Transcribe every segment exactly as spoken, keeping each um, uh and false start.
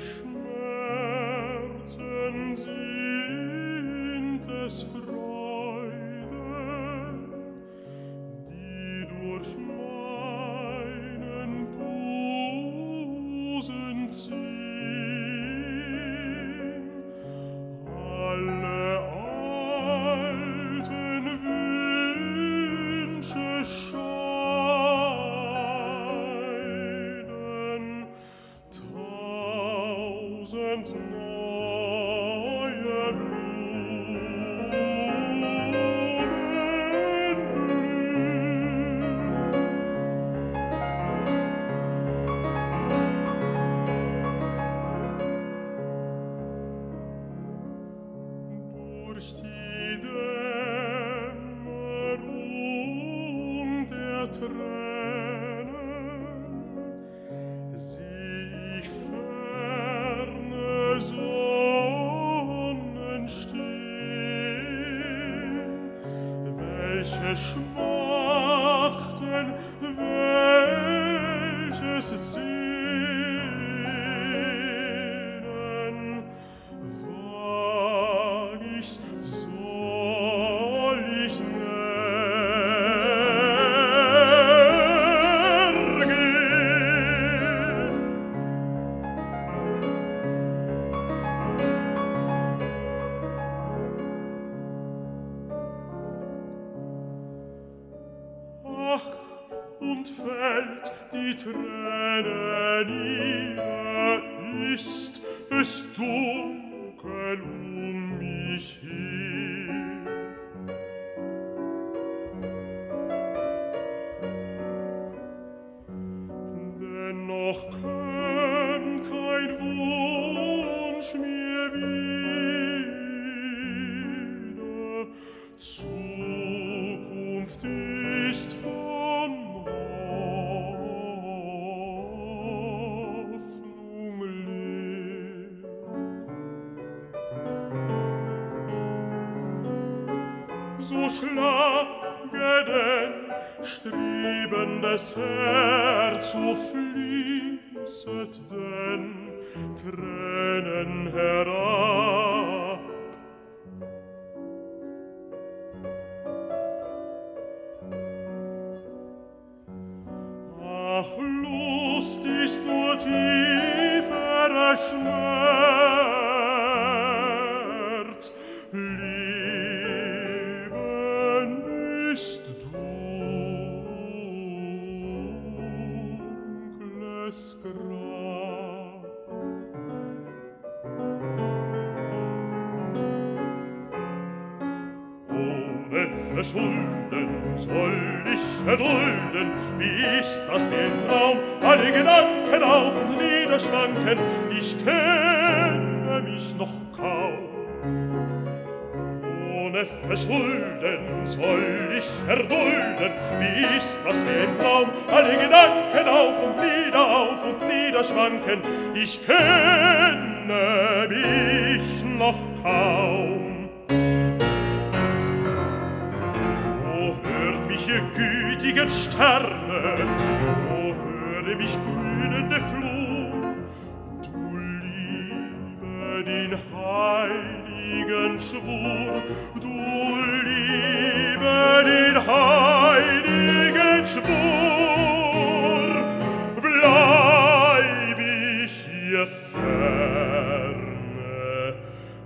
Schmerzen sind es Freuden, die durch meinen Busen ziehen. Alle alten Wünsche scheiden, tausend neue Blumen durch die Dämmerung der Tränen sehe ich ferne Sonnen stehen, welche schmachten, welches Sehnen, wag ich's, soll ich und fällt die Träne nieder, ist es dunkel um mich hin. Dennoch kann kein Wunsch mir wieder Zukunft ist vor. So schlage denn strebendes Herz, so fließet denn Tränen herab. Ach, Lust ist nur tieferer Schmerz, Grab. Ohne Verschulden soll ich erdulden, wie ist das wie im Traum, alle Gedanken auf und niederschwanken, ich kenne mich noch kaum. Ohne Verschulden soll ich erdulden, wie ist das wie im Traum, alle Gedanken auf und nieder, auf und nieder schwanken, ich kenne mich noch kaum. O hört mich, ihr gütigen Sterne, o höre mich, grünende Flur, du liebe den Heil, Schwur, du liebe den heiligen Schwur, bleib ich hier ferne,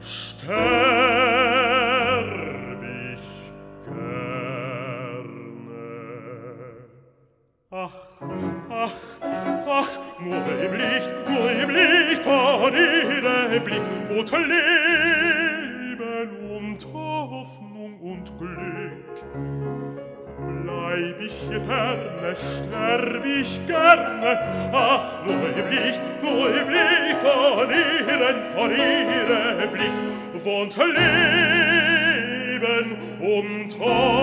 sterb ich gerne. Ach, ach, ach, nur im Licht, nur im Licht von ihrem Blick, und Licht und Hoffnung und Glück. Bleib ich hier ferne, sterb ich gerne, ach, nur im Licht, nur im Licht von ihren, von ihrem Blick wohnt Leben und Hoffnung.